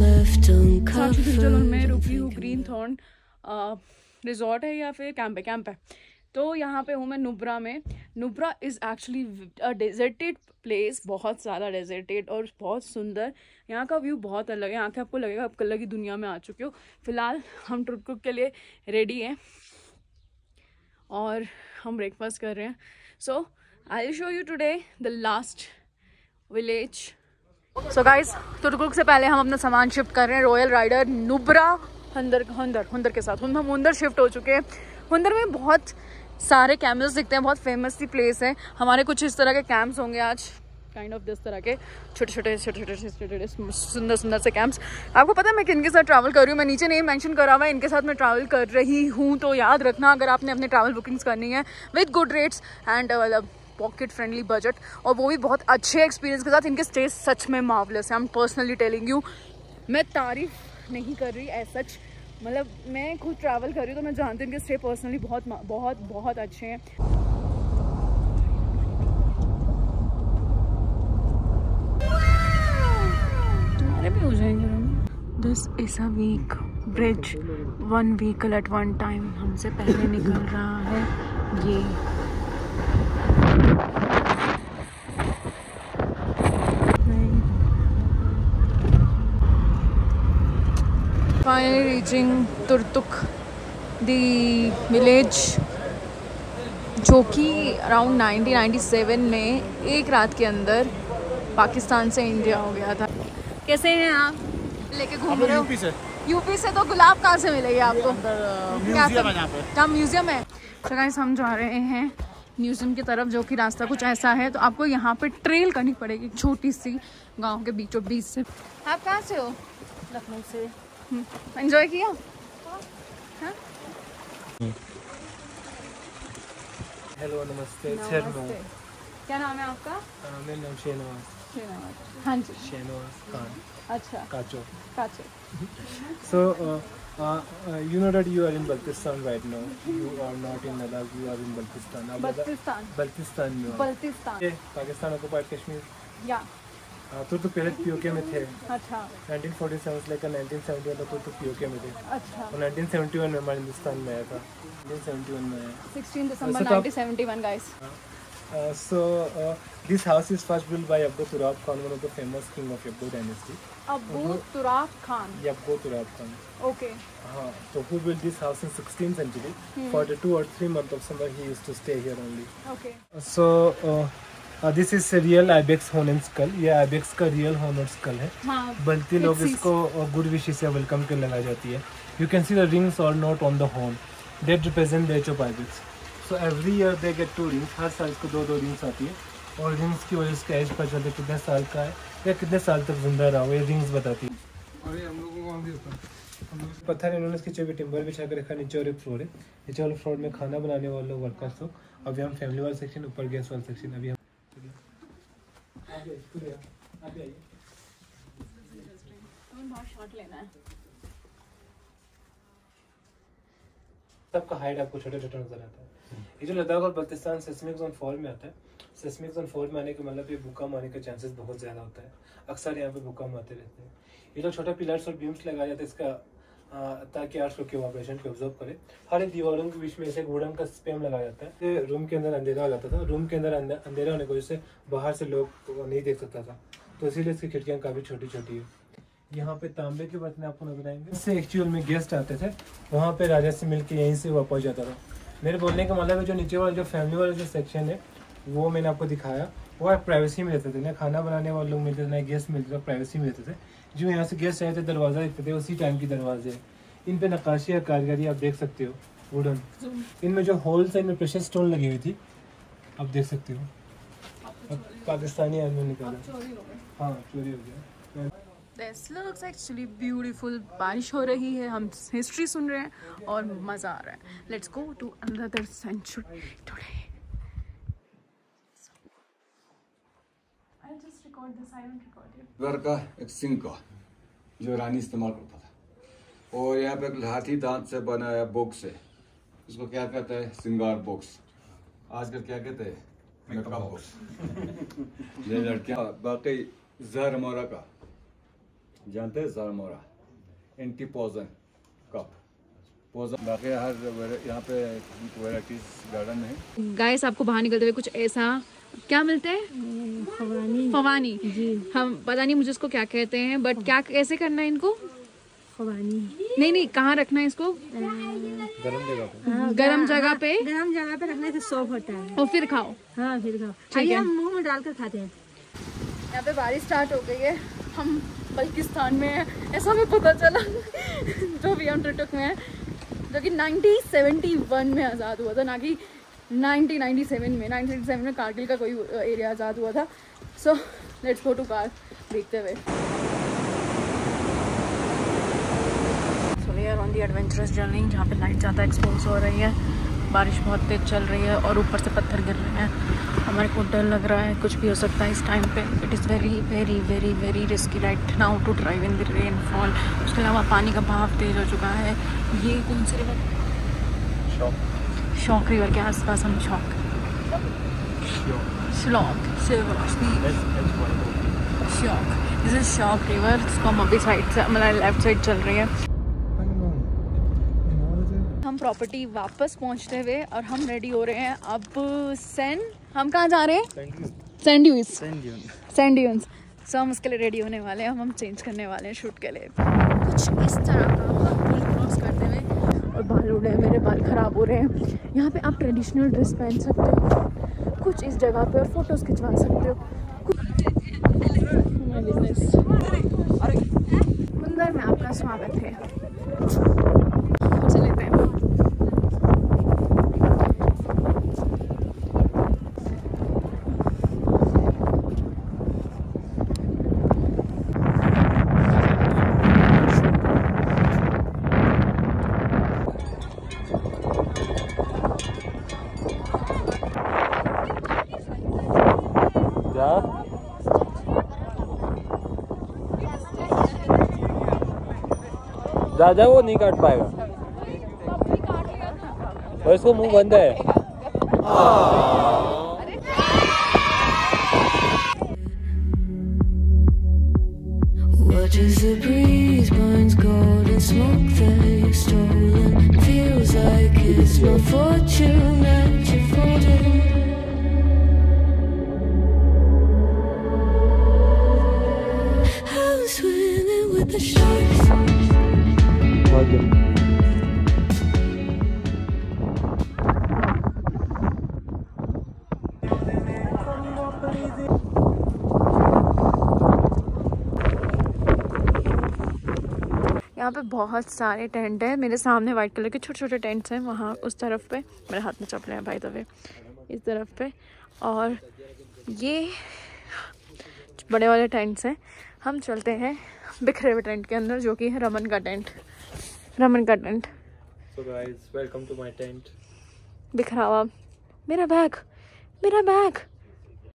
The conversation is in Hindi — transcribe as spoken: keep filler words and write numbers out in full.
जगह मैं रुकी हूँ, ग्रीन थॉर्न रिजॉर्ट है या फिर कैंप है, कैंप है। तो यहाँ पे हूँ मैं नुब्रा में। Nubra is actually a deserted place, बहुत सारा डेजर्टेड और बहुत सुंदर। यहाँ का व्यू बहुत अलग है, यहाँ के आपको लगेगा आप अलग ही दुनिया में आ चुके हो। फिलहाल हम टुरटुक के लिए रेडी हैं और हम ब्रेकफास्ट कर रहे हैं। So I will show you today the last village. So guys, Turtuk से पहले हम अपना सामान शिफ्ट कर रहे हैं। रॉयल राइडर नुब्रा हुंदर हुंदर हुंदर के साथ हम हुंदर शिफ्ट हो चुके हैं। हुंदर में बहुत सारे कैम्प्स दिखते हैं, बहुत फेमस सी प्लेस है। हमारे कुछ इस तरह के कैंप्स होंगे आज, काइंड ऑफ दिस तरह के छोटे छोटे छोटे छोटे छोटे छोटे सुंदर सुंदर से कैंप्स। आपको पता है मैं किनके साथ ट्रैवल कर रही हूँ, मैं नीचे नेम मेंशन करा हुआ है, इनके साथ मैं ट्रैवल कर रही हूँ। तो याद रखना अगर आपने अपने ट्रैवल बुकिंग्स करनी है with good rates and pocket friendly budget, और वो भी बहुत अच्छे एक्सपीरियंस के साथ। इनके स्टेज सच में मार्वलस है, I am personally telling you. मैं तारीफ नहीं कर रही एज सच, मतलब मैं खुद ट्रैवल कर रही हूँ तो मैं जानती हूँ कि स्टे पर्सनली बहुत बहुत बहुत अच्छे हैं। तुम्हारे भी हो जाएंगे। This is a weak bridge, one vehicle at one time. हमसे पहले निकल रहा है ये। Finally reaching Turtuk, the village, जो कि अराउंड नाइनटीन नाइंटी सेवन में एक रात के अंदर पाकिस्तान से इंडिया हो गया था। कैसे हैं आप? लेके घूम रहे हो? यूपी से। यूपी से तो गुलाब कहाँ से मिलेगी आपको? म्यूजियम है यहाँ पे। क्या म्यूजियम है? तो गाइस हम जा रहे हैं म्यूजियम की तरफ, जो कि रास्ता कुछ ऐसा है। तो आपको यहाँ पे ट्रेल करनी पड़ेगी, छोटी सी गाँव के बीचों बीच से। आप कहाँ से हो? लखनऊ से। एंजॉय किया? हाँ? हेलो नमस्ते, नमस्ते। क्या नाम है आपका? मेरा नाम शेनवाज। शेनवाज, हाँ जी, शेनवाज खान। अच्छा, काचो काचो। So you know that you are in Balochistan right now, you are not in Ladakh, you are in Balochistan. Balochistan Balochistan Balochistan Pakistan occupied Kashmir. या तुर्तुक पहले पीओके में थे। अच्छा। नाइनटीन फोर्टी सेवन से लेकर नाइनटीन सेवेंटी वन तक तुर्तुक पीओके में थे। अच्छा। और नाइनटीन सेवेंटी वन में हमारे हिंदुस्तान में आया था। नाइनटीन सेवेंटी वन में आया। Sixteen December nineteen seventy one guys. So this house is first built by Abu Turab Khan, one of the famous king of Abu dynasty. Abu Turab Khan. Yeah, Abu Turab Khan. Okay. हाँ, so who built this house in sixteenth century? For the two or three months of summer, he used to stay here only. Okay. So this is real ibex horn skull. ये आइबेक्स का रियल हॉर्न स्कल है। हाँ, बल्कि लोग इसको गुड विशेस से वेलकम के लगाई जाती है। You can see the rings और knot on the horn that represent the age of ibex. So every year they get two rings, हर साल इसको दो दो रिंग्स आती है। और रिंग्स की वजह से एज पर चलते कितने साल का है या कितने साल तक जिंदा रहा हो, ये रिंग्स बताती है। पत्थर इन्होंने इसके नीचे भी टिम्बर बिछा के रखा। नीचे और एक फ्लोर है, नीचे वाले फ्लोर में खाना बनाने वाले लोग, वर्कर्स लोग। अभी हम फैमिली वाला सेक्शन, ऊपर गेस्ट वाला सेक्शन। अभी हम आगे आइए, बहुत शॉट लेना है। सबका हाइट आपको छोटे छोटे नजर आता है। ये जो लद्दाख और बलूचिस्तान सेस्मिक जोन फोर में आता है। सेस्मिक जोन फोर में आने के मतलब ये भूकंप आने के चांसेस बहुत ज्यादा होता है। अक्सर यहाँ पे भूकंप आते रहते हैं। ये जो छोटे पिलर्स और बीम्स लगाए जाते हैं इसका ताकि आर्ट्स के ऑपरेशन को ऑब्जर्व करे। हर एक दीवारों के बीच में ऐसे घोड़न का स्पैम लगाया जाता है। ये रूम के अंदर अंधेरा हो जाता था। रूम के अंदर अंधेरा होने की वजह से बाहर से लोग नहीं देख सकता था, तो इसीलिए इसकी खिड़कियाँ काफ़ी छोटी छोटी है। यहाँ पे तांबे के बर्तन आपको नजर आएंगे, इससे एक्चुअल में गेस्ट आते थे। वहाँ पे राजा से मिलके यहीं से वापस जाता था। मेरे बोलने का मतलब है जो नीचे वाला जो फैमिली वाला जो सेक्शन है वो मैंने आपको दिखाया, वो आप प्राइवेसी में रहते थे। ना खाना बनाने वाले लोग मिलते थे, ना गेस्ट मिलते थे, प्राइवेसी में रहते थे। जो यहाँ से गेस्ट आए थे दरवाज़ा देखते थे, उसी टाइम के दरवाजे। इन पे नक्काशी या कारगरी आप देख सकते हो, वुडन। इनमें जो होल्स है इनमें प्रेशर स्टोन लगी हुई थी, आप देख सकते हो। अब पाकिस्तानी आदमी निकाला, हाँ चोरी हो गया। This looks actually beautiful. बारिश हो रही है, हम हिस्ट्री सुन रहे हैं और मज़ा आ रहा है। Let's go to another century today. घर का एक सिंक का जो रानी इस्तेमाल करता था, और यहाँ पे एक हाथी दांत से बनाया बॉक्स है, उसको क्या कहते हैं? सिंगार बॉक्स। आजकल क्या कहते हैं? Makeup box. ये लड़कियाँ बाकी जहर मोरा का जानते हैं जारमोरा एंटी पोजन कप पोजन। बाकी हर यहाँ पे वैराइटीज गार्डन में है। गाइस आपको बाहर निकलते हुए कुछ ऐसा क्या मिलते हैं, फवानी फवानी जी। हम पता नहीं मुझे इसको क्या कहते हैं बट क्या कैसे करना है इनको, फवानी नहीं नहीं कहाँ रखना है इसको, गरम जगह पे, गरम जगह पे गरम जगह पे रखने से सॉफ्ट होता है और फिर खाओ। हाँ फिर खाओ, आइए हम मुँह में डालकर खाते हैं। यहाँ पे बारिश स्टार्ट हो गई है, हम बलूचिस्तान में है ऐसा हमें पता चला जो भी हम टुर्टुक में है, जो कि नाइनटीन सेवेंटी वन में आज़ाद हुआ था, ना कि नाइनटीन नाइंटी सेवन में। नाइनटीन नाइंटी सेवन में कारगिल का कोई एरिया आज़ाद हुआ था। So let's go to car देखते हुए। So we are on the adventurous journey जहाँ पे लाइट ज़्यादा एक्सपोज हो रही है, बारिश बहुत तेज चल रही है और ऊपर से पत्थर गिर रहे हैं। हमारे को डर लग रहा है, कुछ भी हो सकता है इस टाइम पे। It is very very very very risky right now to drive in the rainfall. उसके अलावा पानी का बहाव तेज हो चुका है। ये कौन सी रिवर, श्योक श्योक रिवर के आसपास हम Shyok Shyok Shyok this is Shyok river. इसको हम अभी साइड से मतलब लेफ्ट साइड चल रही है। हम प्रॉपर्टी वापस पहुंचते हुए और हम रेडी हो रहे हैं अब। सेन हम कहाँ जा रहे हैं, sand dunes sand dunes so हम उसके लिए रेडी होने वाले हैं। हम हम चेंज करने वाले हैं शूट के लिए। कुछ इस तरह का पुल क्रॉस करते हुए और बाल उड़े, मेरे बाल ख़राब हो रहे हैं। यहाँ पे आप ट्रेडिशनल ड्रेस पहन सकते हो कुछ इस जगह पे और फोटोज़ खिंचवा सकते हो। हुंदर में आपका स्वागत है। दादा वो नहीं काट पाएगा और इसको मुंह बंद है। यहाँ पे बहुत सारे टेंट हैं। मेरे सामने वाइट कलर के छोटे छोटे टेंट्स हैं, वहाँ उस तरफ पे। मेरे हाथ में चप्पलें हैं भाई, तबे इस तरफ पे। और ये बड़े वाले टेंट्स हैं। हम चलते हैं बिखरे हुए टेंट के अंदर जो कि है रमन का टेंट। रमन का tent so guys, welcome to my tent. बिखरा हुआ मेरा बैग मेरा बैग